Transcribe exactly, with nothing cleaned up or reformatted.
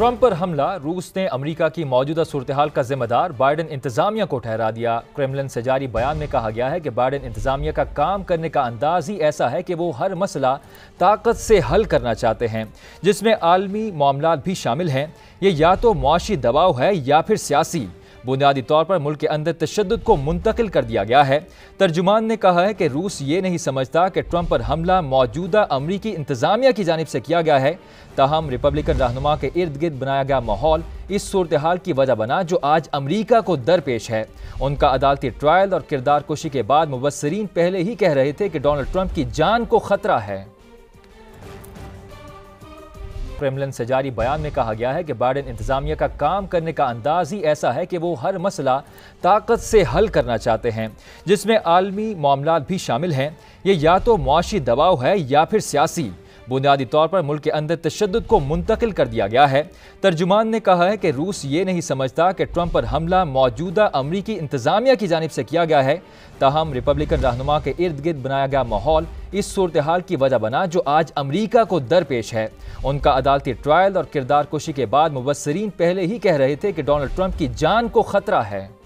Trump पर हमला, रूस ने अमेरिका की मौजूदा सूरतहाल का जिम्मेदार बाइडन इंतजामिया को ठहरा दिया। क्रेमलिन से जारी बयान में कहा गया है कि बाइडन इंतजामिया का काम करने का अंदाज ही ऐसा है कि वो हर मसला ताकत से हल करना चाहते हैं, जिसमें आलमी मामलात भी शामिल हैं। ये या तो मुआशी दबाव है या फिर सियासी। बुनियादी तौर पर मुल्क के अंदर तशद्दुद को मुंतकिल कर दिया गया है। तर्जुमान ने कहा है कि रूस ये नहीं समझता कि ट्रंप पर हमला मौजूदा अमरीकी इंतजामिया की जानिब से किया गया है। ताहम रिपब्लिकन रहनुमा के इर्द गिर्द बनाया गया माहौल इस सूरत हाल की वजह बना जो आज अमरीका को दरपेश है। उनका अदालती ट्रायल और किरदार कुशी के बाद मुबसरीन पहले ही कह रहे थे कि डोनल्ड ट्रंप की जान को खतरा है। क्रेमलिन से जारी बयान में कहा गया है कि बाइडन इंतजामिया का काम करने का अंदाज ही ऐसा है कि वो हर मसला ताकत से हल करना चाहते हैं, जिसमें आलमी मामलात भी शामिल हैं। ये या तो मुआशी दबाव है या फिर सियासी। बुनियादी तौर पर मुल्क के अंदर तशद्दुद को मुंतकिल कर दिया गया है। तर्जुमान ने कहा है कि रूस ये नहीं समझता कि ट्रंप पर हमला मौजूदा अमरीकी इंतजामिया की जानिब से किया गया है। ताहम रिपब्लिकन रहनुमा के इर्द गिर्द बनाया गया माहौल इस सूरत हाल की वजह बना जो आज अमरीका को दरपेश है। उनका अदालती ट्रायल और किरदार कुशी के बाद मुबसरीन पहले ही कह रहे थे कि डोनल्ड ट्रंप की जान को खतरा है।